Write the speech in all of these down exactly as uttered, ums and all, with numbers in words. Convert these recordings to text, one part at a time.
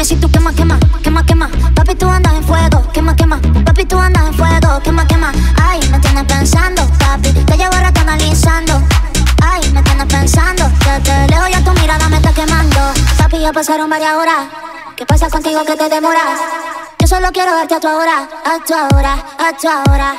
Dime si tú quema, quema, quema, quema. Papi, tú andas en fuego, quema, quema. Papi, tú andas en fuego, quema, quema. Ay, me tienes pensando, papi, te llevo rato analizando. Ay, me tienes pensando, desde lejos ya tu mirada me está quemando. Papi, ya pasaron varias horas. ¿Qué pasa contigo que te demoras? Yo solo quiero darte a tu hora, a tu hora, a tu hora.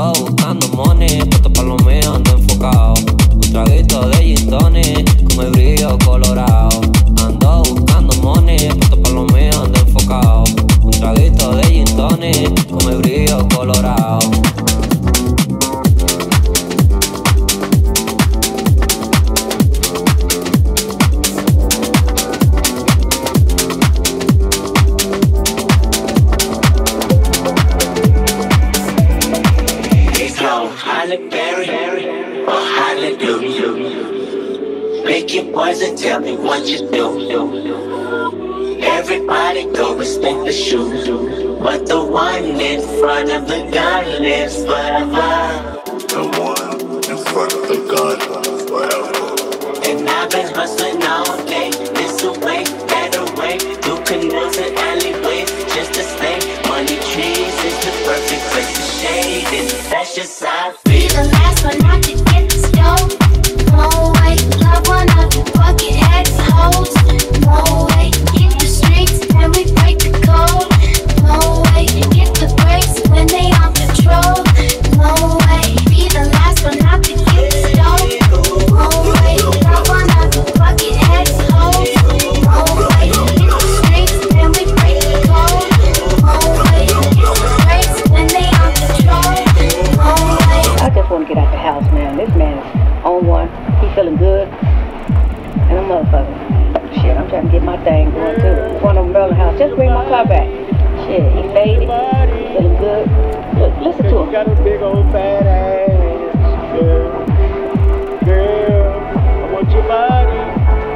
Ando buscando money, puesto pa' lo mío, ando enfocado. Un traguito de gin tonic, con el brillo colorado. Ando buscando money, puesto pa' lo mío, ando enfocado. Un traguito de gin tonic, con el brillo colorado. Tell me what you do. Everybody go respect the shoe, but the one in front of the gun lives forever. The one in front of the gun forever. And I've been hustling all day, this away, that away, through canals and alleyways, just to stay. Money trees is the perfect place to shade, and that's just how I feel. Be the last one not to get the stove. Won't wait, love one of you. Fucking ex-hoes, no way. In the streets, and we break the code, no way. Get the brakes when they on patrol, no way. Be the last one not to get the stove, no way. Not one of the fucking ex-hoes, no way. In the streets, and we break the code, no way. Get the brakes when they on patrol, no way. I just want to get out the house, man. This man is on one. He feeling good. And I'm motherfucking, shit, I'm trying to get my thing going too. Front of Merlin House, just bring my car back. Shit, he made it, feeling good. Look, listen to him. You got a big old fat ass, girl. Girl, I want your body,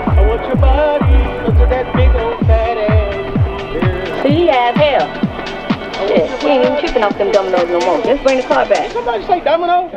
I want your body. Look at that big old fat ass, girl. See, he as hell. Shit, he ain't even tripping off them dominoes no more. Just bring the car back. Did somebody say domino?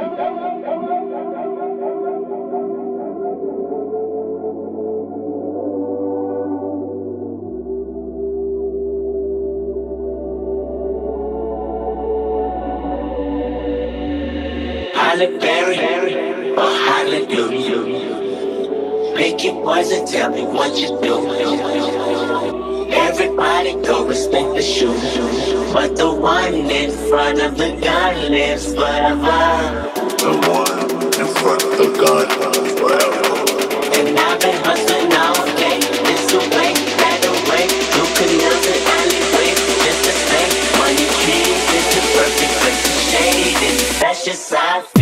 And tell me what you do. Everybody go respect the shoe, but the one in front of the gun lives forever. The one in front of the gun forever. And I've been hustling all day, this away, that away, through canals and alleyways, just to say, money trees is the perfect place to shade, and that's just how I feel.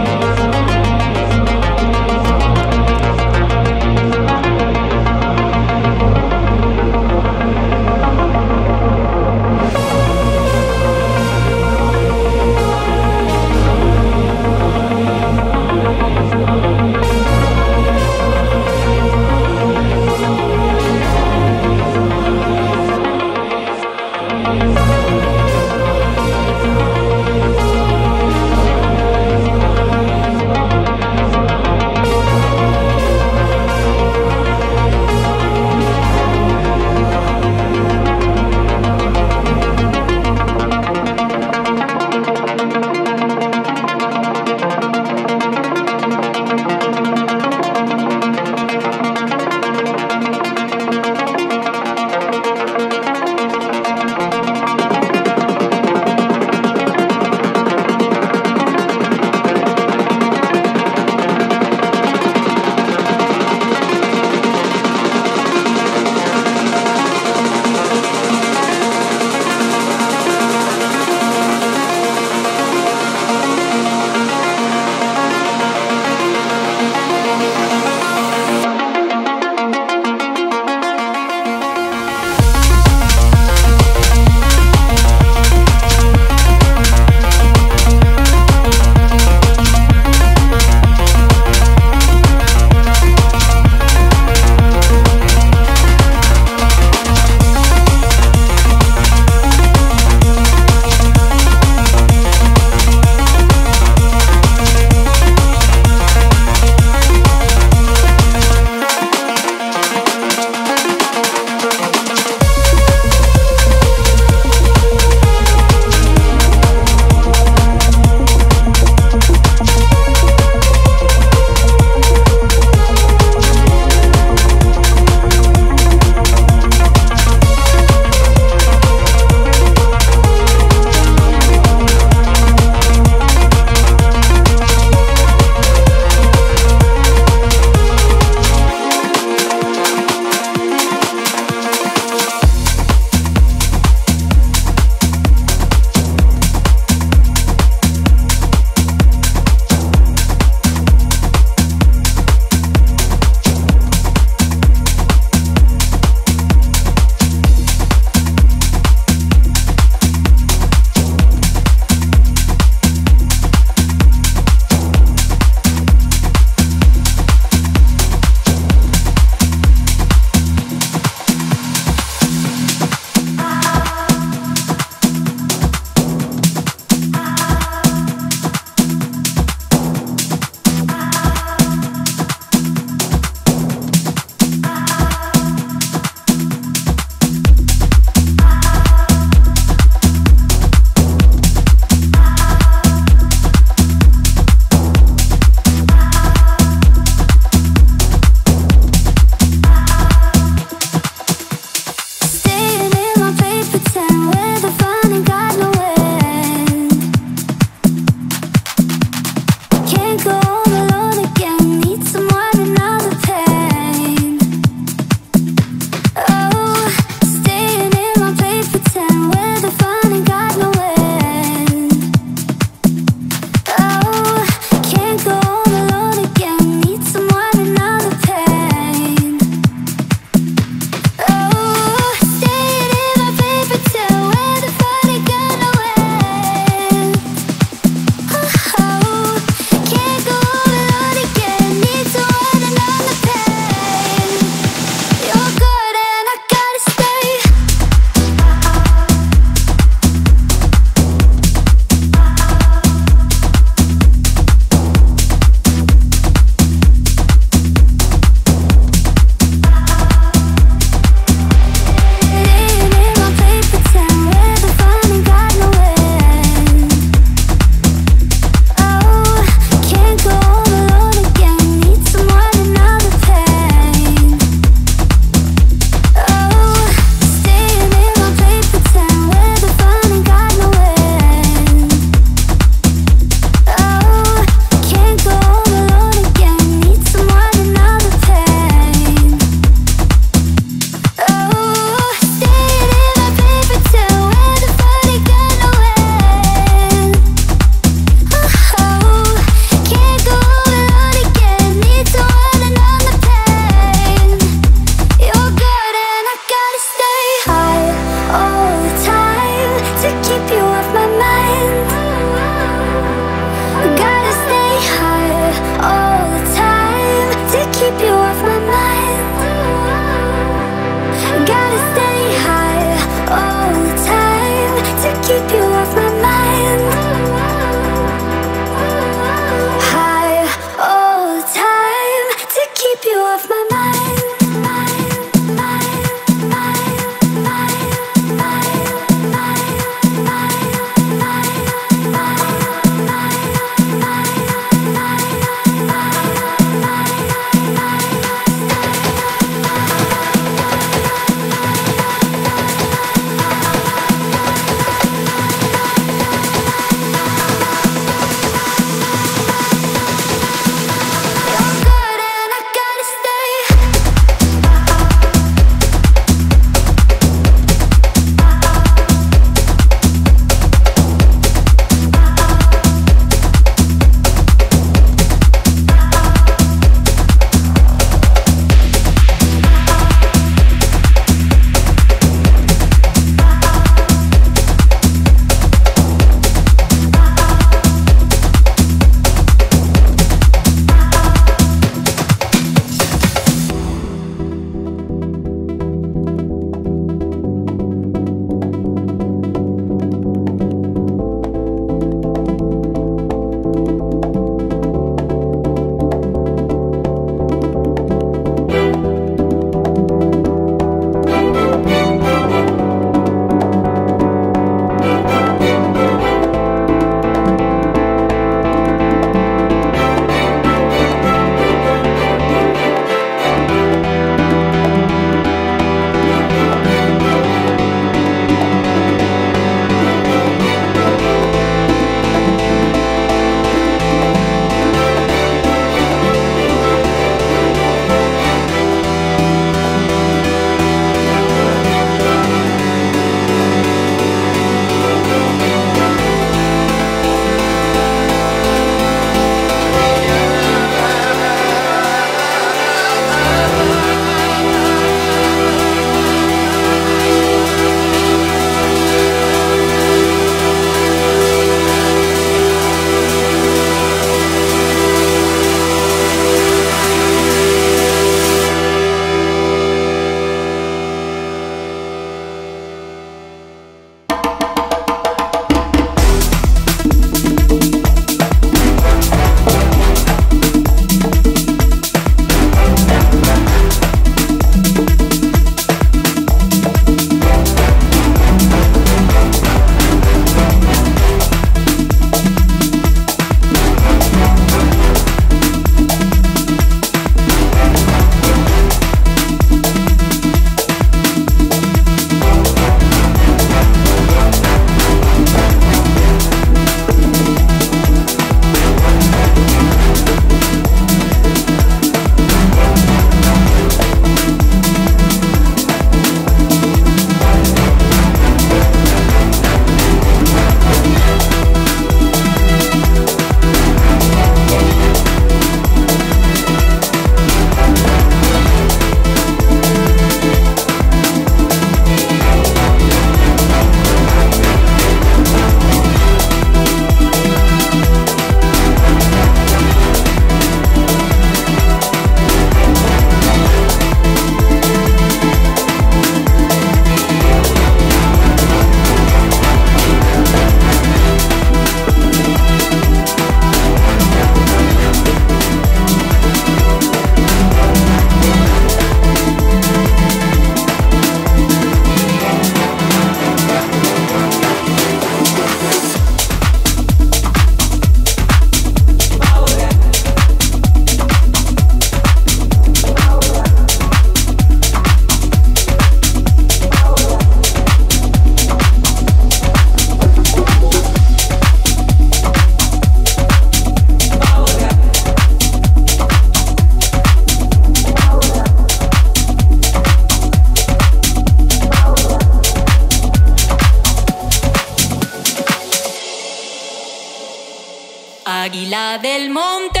águila del monte,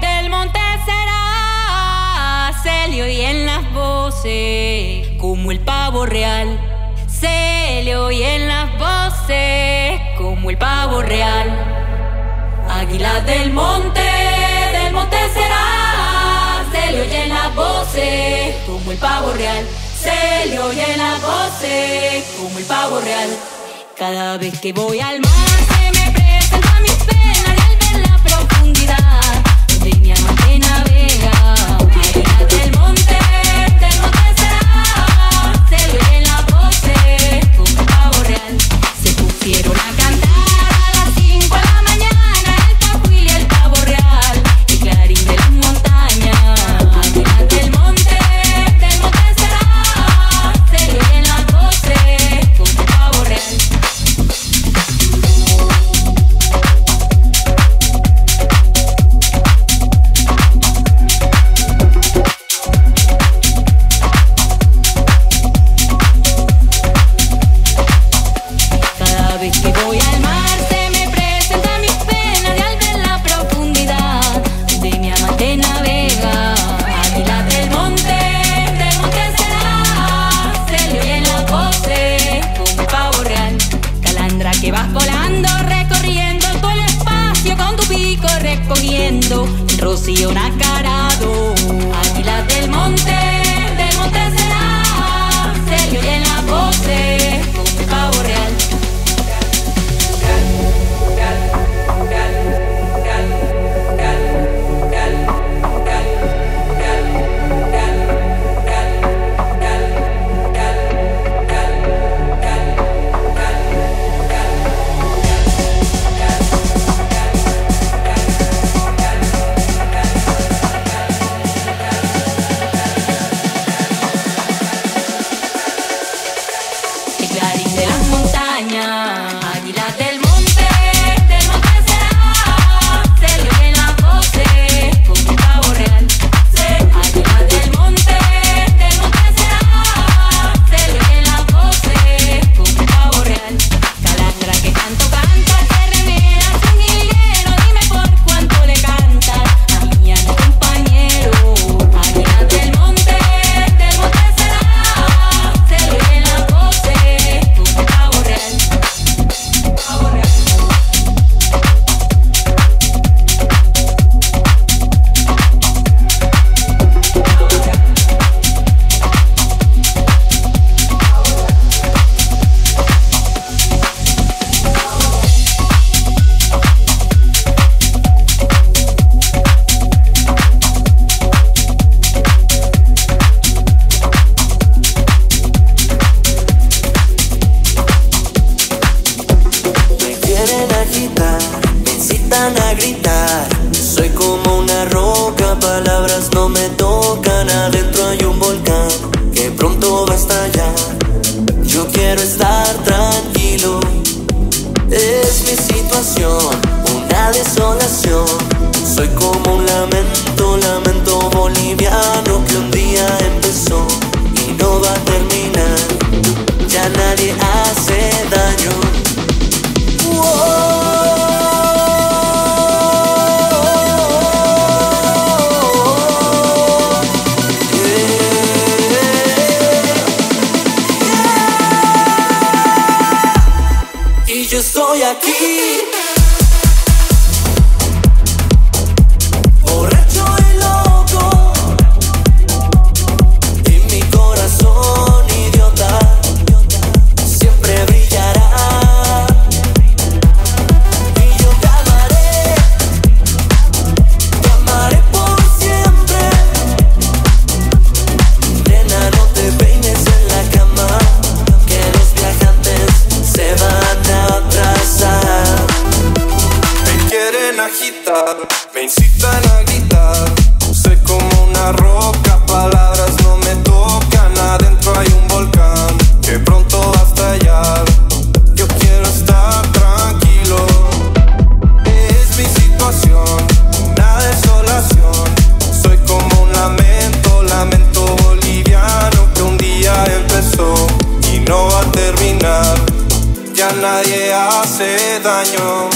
del monte será, se le oyen las voces, como el pavo real. Se le oyen las voces, como el pavo real. Águila del monte, del monte será, se le oyen las voces, como el pavo real. Se le oyen las voces, como el pavo real. Cada vez que voy al mar se me presentan mis penas, y al ver la profundidad donde mi alma que navega. Águila del monte, del monte será, se le oyen las voces, como el pavo real. Se pusieron a cantar a las cinco de la mañana el tahuil y el pavo real, el clarín de las montañas. Águila del monte, del monte será, se le oyen las voces, como el pavo real. Recogiendo el rocío nacarado. Águila del monte, del monte será, se le oyen las voces, como el pavo real. Nadie hace daño.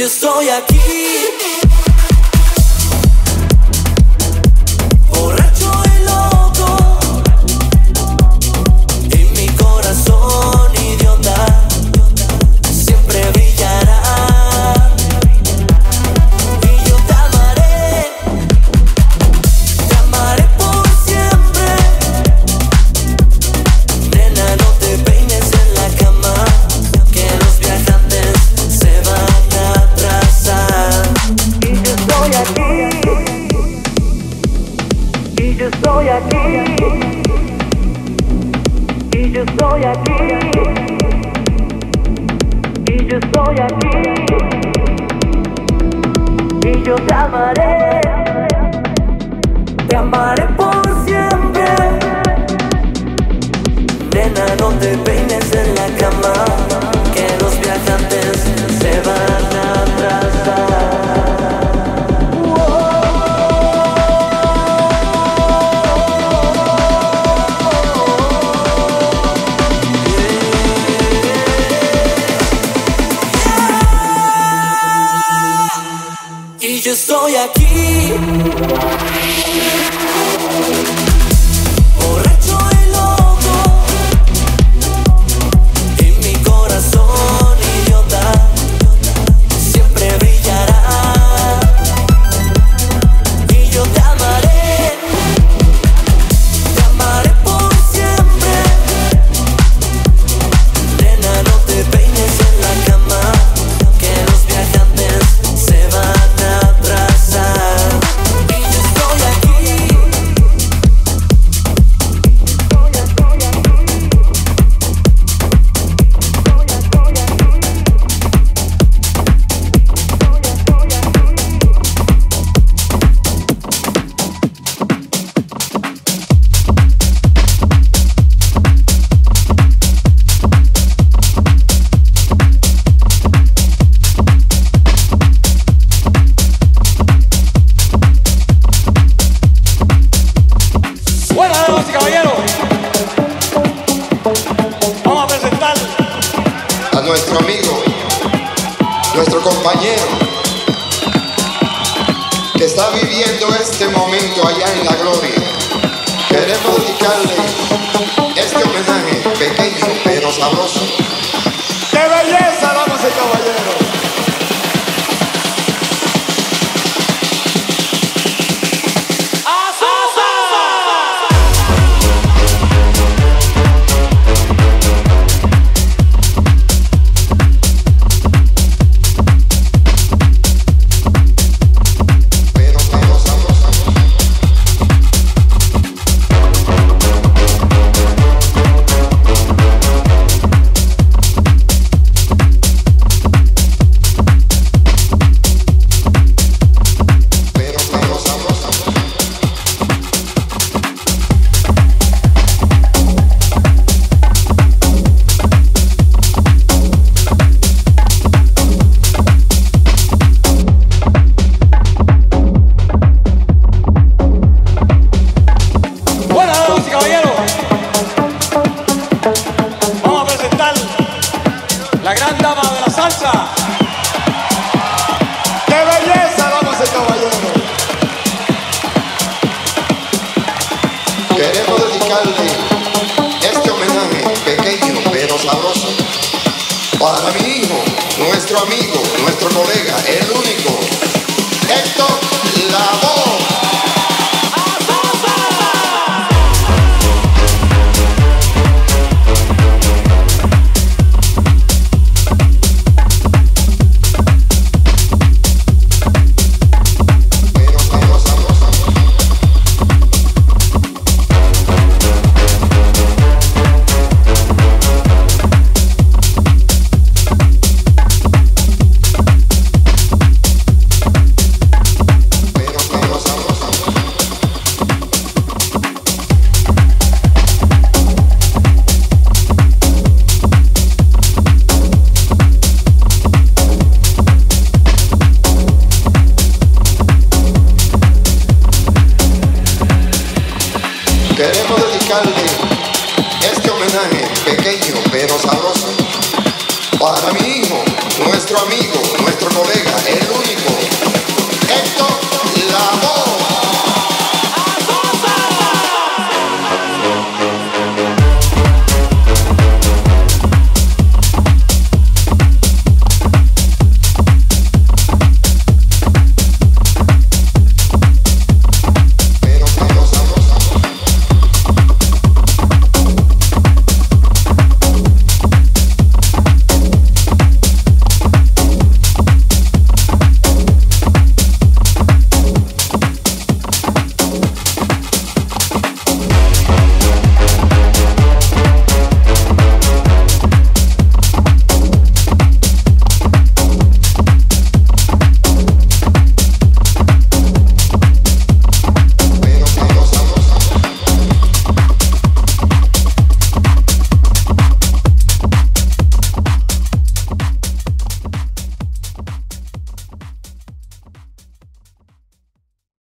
Yo estoy aquí. Y yo estoy aquí, y yo estoy aquí, y yo estoy aquí, y yo te amaré, te amaré por siempre. Nena, no te peines en la cama, que los viajantes se van a atrasar. Y yo estoy aquí. Nuestro amigo, nuestro compañero, que está viviendo este momento allá en la gloria. Queremos dedicarle este homenaje pequeño pero sabroso.